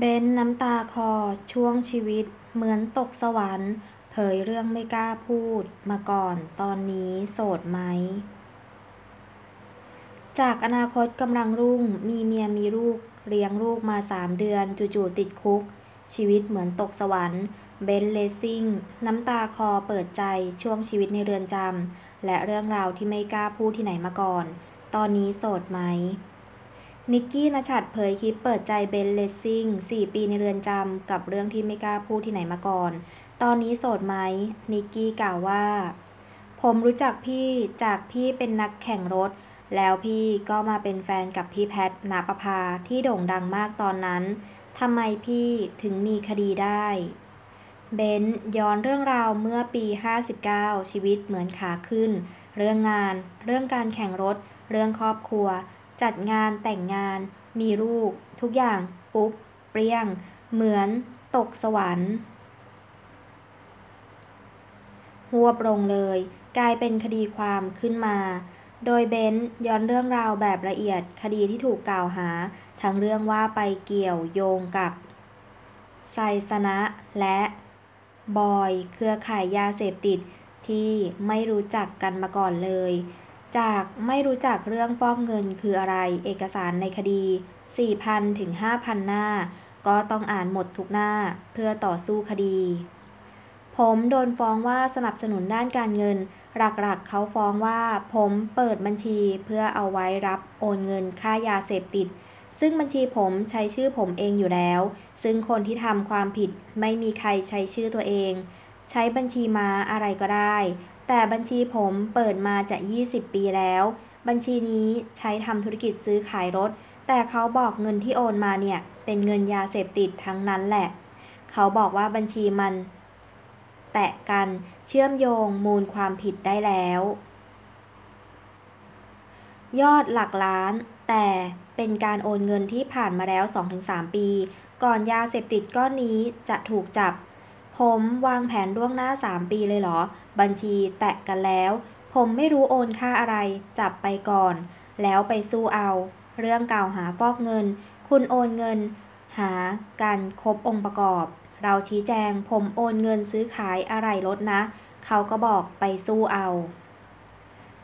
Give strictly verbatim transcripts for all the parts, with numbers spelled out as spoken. เบนซ์น้ำตาคลอช่วงชีวิตเหมือนตกสวรรค์เผยเรื่องไม่กล้าพูดมาก่อนตอนนี้โสดไหมจากอนาคตกำลังรุ่งมีเมียมีลูกเลี้ยงลูกมาสามเดือนจู่ๆติดคุกชีวิตเหมือนตกสวรรค์เบนซ์เลสซิ่งน้ำตาคลอเปิดใจช่วงชีวิตในเรือนจำและเรื่องราวที่ไม่กล้าพูดที่ไหนมาก่อนตอนนี้โสดไหมนิกกี้ณฉัตรเผยคลิปเปิดใจเบนซ์เลสซิ่งสี่ปีในเรือนจำกับเรื่องที่ไม่กล้าพูดที่ไหนมาก่อนตอนนี้โสดไหมนิกกี้กล่าวว่าผมรู้จักพี่จากพี่เป็นนักแข่งรถแล้วพี่ก็มาเป็นแฟนกับพี่แพทณปภาที่โด่งดังมากตอนนั้นทำไมพี่ถึงมีคดีได้เบนซ์ย้อนเรื่องราวเมื่อปีห้าสิบเก้าชีวิตเหมือนขาขึ้นเรื่องงานเรื่องการแข่งรถเรื่องครอบครัวจัดงานแต่งงานมีลูกทุกอย่างปุ๊บเปรี้ยงเหมือนตกสวรรค์หัวปรงเลยกลายเป็นคดีความขึ้นมาโดยเบนซ์ย้อนเรื่องราวแบบละเอียดคดีที่ถูกกล่าวหาทั้งเรื่องว่าไปเกี่ยวโยงกับไซสนะและบอยเครือข่ายยาเสพติดที่ไม่รู้จักกันมาก่อนเลยจากไม่รู้จักเรื่องฟอกเงินคืออะไรเอกสารในคดี สี่พัน ถึง ห้าพัน หน้าก็ต้องอ่านหมดทุกหน้าเพื่อต่อสู้คดีผมโดนฟ้องว่าสนับสนุนด้านการเงินหลักๆเขาฟ้องว่าผมเปิดบัญชีเพื่อเอาไว้รับโอนเงินค่ายาเสพติดซึ่งบัญชีผมใช้ชื่อผมเองอยู่แล้วซึ่งคนที่ทำความผิดไม่มีใครใช้ชื่อตัวเองใช้บัญชีม้าอะไรก็ได้แต่บัญชีผมเปิดมาจะยี่สิบปีแล้วบัญชีนี้ใช้ทำธุรกิจซื้อขายรถแต่เขาบอกเงินที่โอนมาเนี่ยเป็นเงินยาเสพติดทั้งนั้นแหละเขาบอกว่าบัญชีมันแตะกันเชื่อมโยงมูลความผิดได้แล้วยอดหลักล้านแต่เป็นการโอนเงินที่ผ่านมาแล้ว สองถึงสาม ปีก่อนยาเสพติดก้อนนี้จะถูกจับผมวางแผนล่วงหน้าสามปีเลยเหรอบัญชีแตะกันแล้วผมไม่รู้โอนค่าอะไรจับไปก่อนแล้วไปสู้เอาเรื่องกล่าวหาฟอกเงินคุณโอนเงินหากันครบองค์ประกอบเราชี้แจงผมโอนเงินซื้อขายอะไรรถนะเขาก็บอกไปสู้เอา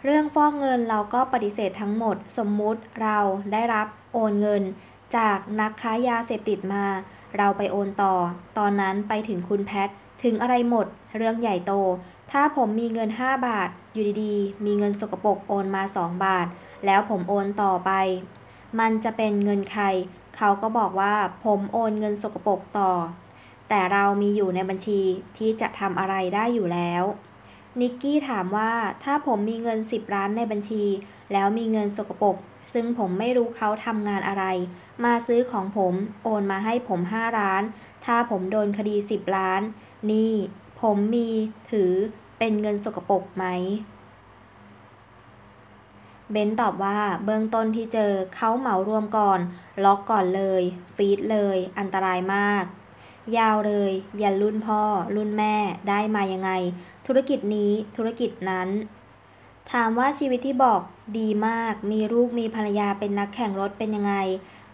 เรื่องฟอกเงินเราก็ปฏิเสธทั้งหมดสมมุติเราได้รับโอนเงินจากนักค้ายาเสพติดมาเราไปโอนต่อตอนนั้นไปถึงคุณแพทถึงอะไรหมดเรื่องใหญ่โตถ้าผมมีเงินห้าบาทอยู่ดีๆมีเงินสกปรกโอนมาสองบาทแล้วผมโอนต่อไปมันจะเป็นเงินใครเขาก็บอกว่าผมโอนเงินสกปรกต่อแต่เรามีอยู่ในบัญชีที่จะทำอะไรได้อยู่แล้วนิกกี้ถามว่าถ้าผมมีเงินสิบล้านในบัญชีแล้วมีเงินสกปรกซึ่งผมไม่รู้เขาทำงานอะไรมาซื้อของผมโอนมาให้ผมห้าล้านถ้าผมโดนคดีสิบล้านนี่ผมมีถือเป็นเงินสกปรกไหมเบนตอบว่าเบื้องต้นที่เจอเขาเหมารวมก่อนล็อกก่อนเลยฟีดเลยอันตรายมากยาวเลยยันรุ่นพ่อรุ่นแม่ได้มายังไงธุรกิจนี้ธุรกิจนั้นถามว่าชีวิตที่บอกดีมากมีลูกมีภรรยาเป็นนักแข่งรถเป็นยังไง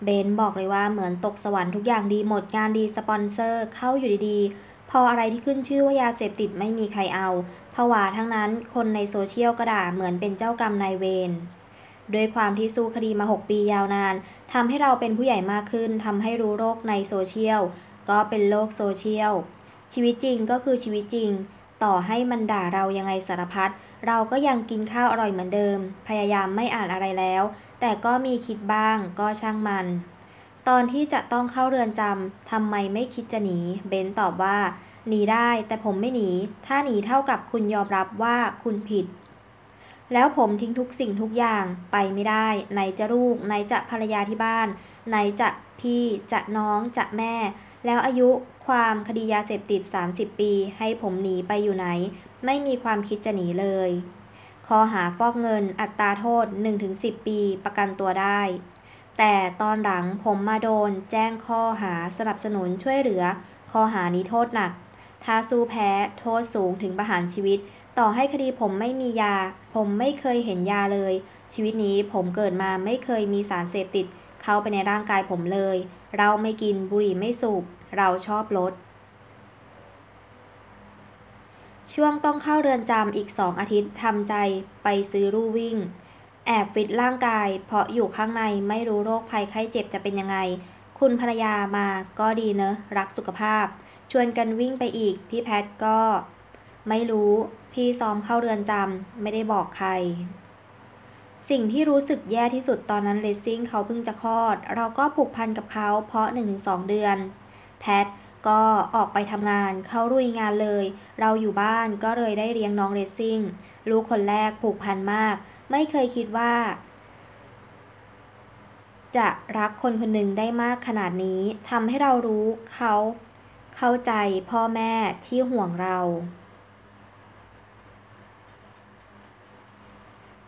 เบนบอกเลยว่าเหมือนตกสวรรค์ทุกอย่างดีหมดงานดีสปอนเซอร์เข้าอยู่ดีๆพออะไรที่ขึ้นชื่อว่ายาเสพติดไม่มีใครเอาผวาทั้งนั้นคนในโซเชียลก็ด่าเหมือนเป็นเจ้ากรรมนายเวรด้วยความที่สู้คดีมาหกปียาวนานทำให้เราเป็นผู้ใหญ่มากขึ้นทำให้รู้โรคในโซเชียลก็เป็นโลกโซเชียลชีวิตจริงก็คือชีวิตจริงต่อให้มันด่าเรายังไงสารพัดเราก็ยังกินข้าวอร่อยเหมือนเดิมพยายามไม่อ่านอะไรแล้วแต่ก็มีคิดบ้างก็ช่างมันตอนที่จะต้องเข้าเรือนจำทำไมไม่คิดจะหนีเบนตอบว่าหนีได้แต่ผมไม่หนีถ้าหนีเท่ากับคุณยอมรับว่าคุณผิดแล้วผมทิ้งทุกสิ่งทุกอย่างไปไม่ได้ไหนจะลูกไหนจะภรรยาที่บ้านไหนจะพี่จะน้องจะแม่แล้วอายุความคดียาเสพติดสามสิบปีให้ผมหนีไปอยู่ไหนไม่มีความคิดจะหนีเลยข้อหาฟอกเงินอัตราโทษ หนึ่งถึงสิบ ปีประกันตัวได้แต่ตอนหลังผมมาโดนแจ้งข้อหาสนับสนุนช่วยเหลือข้อหานี้โทษหนักถ้าสู้แพ้โทษสูงถึงประหารชีวิตต่อให้คดีผมไม่มียาผมไม่เคยเห็นยาเลยชีวิตนี้ผมเกิดมาไม่เคยมีสารเสพติด เข้าไปในร่างกายผมเลยเราไม่กินบุหรี่ไม่สูบเราชอบลดช่วงต้องเข้าเรือนจำอีกสองอาทิตย์ทำใจไปซื้อลู่วิ่งแอบฟิตร่างกายเพราะอยู่ข้างในไม่รู้โรคภัยไข้เจ็บจะเป็นยังไงคุณภรรยามาก็ดีเนอะรักสุขภาพชวนกันวิ่งไปอีกพี่แพทก็ไม่รู้พี่ซ้อมเข้าเรือนจำไม่ได้บอกใครสิ่งที่รู้สึกแย่ที่สุดตอนนั้นเลสซิ่งเขาเพิ่งจะคลอดเราก็ผูกพันกับเขาเพราะ หนึ่งถึงสอง เดือนแพทก็ออกไปทำงานเขาลุยงานเลยเราอยู่บ้านก็เลยได้เลี้ยงน้องเลสซิ่งลูกคนแรกผูกพันมากไม่เคยคิดว่าจะรักคนคนหนึ่งได้มากขนาดนี้ทำให้เรารู้เขาเข้าใจพ่อแม่ที่ห่วงเรา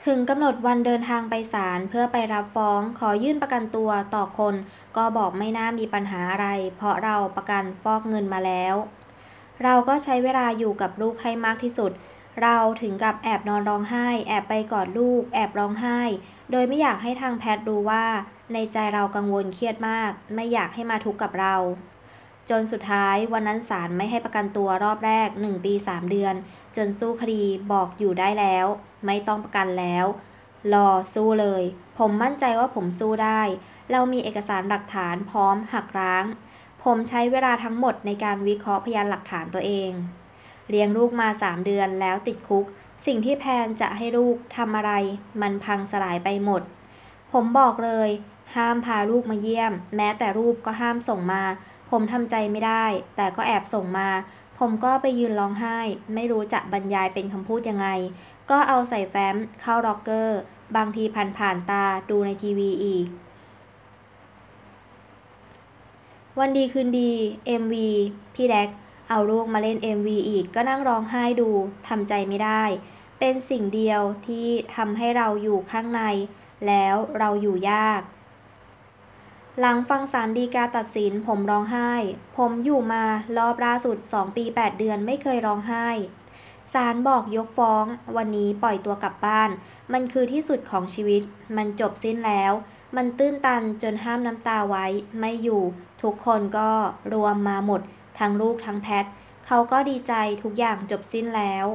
ถึงกำหนดวันเดินทางไปศาลเพื่อไปรับฟ้องขอยื่นประกันตัวต่อคนก็บอกไม่น่ามีปัญหาอะไรเพราะเราประกันฟอกเงินมาแล้วเราก็ใช้เวลาอยู่กับลูกให้มากที่สุดเราถึงกับแอบนอนร้องไห้แอบไปกอดลูกแอบร้องไห้โดยไม่อยากให้ทางแพทย์รู้ว่าในใจเรากังวลเครียดมากไม่อยากให้มาทุกข์กับเราจนสุดท้ายวันนั้นศาลไม่ให้ประกันตัวรอบแรกหนึ่งปีสามเดือนจนสู้คดีบอกอยู่ได้แล้วไม่ต้องประกันแล้วรอสู้เลยผมมั่นใจว่าผมสู้ได้เรามีเอกสารหลักฐานพร้อมหักล้างผมใช้เวลาทั้งหมดในการวิเคราะห์พยานหลักฐานตัวเองเลี้ยงลูกมาสามเดือนแล้วติดคุกสิ่งที่แพนจะให้ลูกทำอะไรมันพังสลายไปหมดผมบอกเลยห้ามพาลูกมาเยี่ยมแม้แต่รูปก็ห้ามส่งมาผมทำใจไม่ได้แต่ก็แอบส่งมาผมก็ไปยืนร้องไห้ไม่รู้จะบรรยายเป็นคำพูดยังไงก็เอาใส่แฟ้มเข้าล็อกเกอร์บางทีผ่านผ่านตาดูในทีวีอีกวันดีคืนดี เอ็ม วี พี่แดกเอาลูกมาเล่น เอ็ม วี อีกก็นั่งร้องไห้ดูทำใจไม่ได้เป็นสิ่งเดียวที่ทำให้เราอยู่ข้างในแล้วเราอยู่ยากหลังฟังศาลฎีกาตัดสินผมร้องไห้ผมอยู่มารอบล่าสุดสองปีแปดเดือนไม่เคยร้องไห้ศาลบอกยกฟ้องวันนี้ปล่อยตัวกลับบ้านมันคือที่สุดของชีวิตมันจบสิ้นแล้วมันตื้นตันจนห้ามน้ำตาไว้ไม่อยู่ทุกคนก็รวมมาหมดทั้งลูกทั้งแพทเขาก็ดีใจทุกอย่างจบสิ้นแล้ว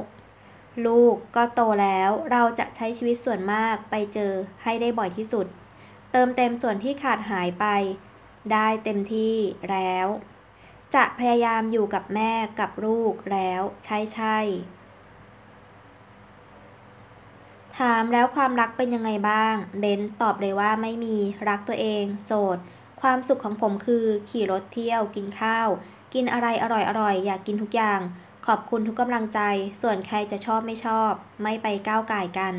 ลูกก็โตแล้วเราจะใช้ชีวิตส่วนมากไปเจอให้ได้บ่อยที่สุดเติมเต็มส่วนที่ขาดหายไปได้เต็มที่แล้วจะพยายามอยู่กับแม่กับลูกแล้วใช่ใช่ถามแล้วความรักเป็นยังไงบ้างเบนตอบเลยว่าไม่มีรักตัวเองโสดความสุขของผมคือขี่รถเที่ยวกินข้าวกินอะไรอร่อยอร่อยอยากกินทุกอย่างขอบคุณทุกกำลังใจส่วนใครจะชอบไม่ชอบไม่ไปก้าวก่ายกัน